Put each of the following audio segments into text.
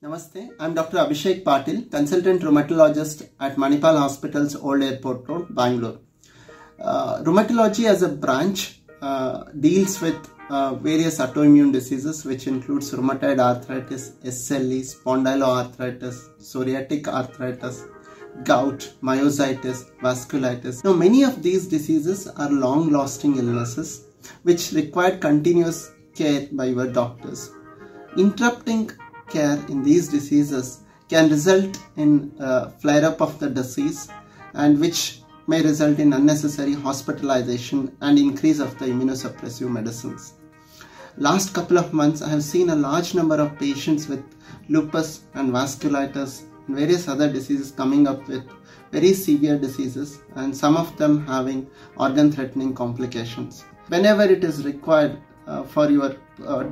Namaste, I am Dr. Abhishek Patil, Consultant Rheumatologist at Manipal Hospital's Old Airport Road, Bangalore. Rheumatology as a branch deals with various autoimmune diseases which includes rheumatoid arthritis, SLE, spondyloarthritis, psoriatic arthritis, gout, myositis, vasculitis. Now many of these diseases are long-lasting illnesses which require continuous care by your doctors. Interrupting care in these diseases can result in flare-up of the disease and which may result in unnecessary hospitalization and increase of the immunosuppressive medicines. Last couple of months, I have seen a large number of patients with lupus and vasculitis and various other diseases coming up with very severe diseases and some of them having organ-threatening complications. Whenever it is required for your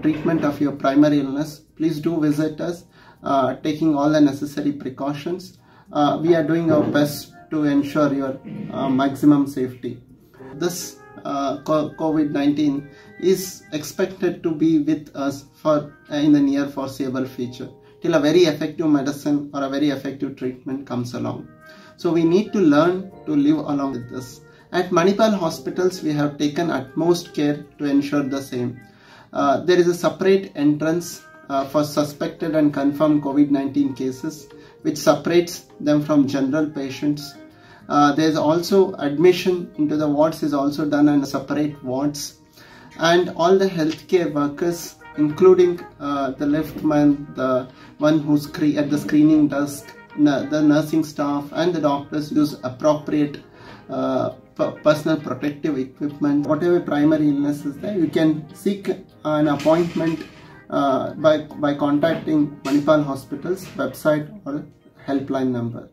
treatment of your primary illness, please do visit us, taking all the necessary precautions. We are doing our best to ensure your maximum safety. This COVID-19 is expected to be with us for in the near foreseeable future till a very effective medicine or a very effective treatment comes along. So we need to learn to live along with this. At Manipal Hospitals, we have taken utmost care to ensure the same. There is a separate entrance for suspected and confirmed COVID-19 cases, which separates them from general patients. There is also admission into the wards is also done in separate wards, and all the healthcare workers, including the liftman, the one who's at the screening desk, the nursing staff, and the doctors use appropriate personal protective equipment. Whatever primary illness is there, you can seek an appointment by contacting Manipal Hospital's website or helpline number.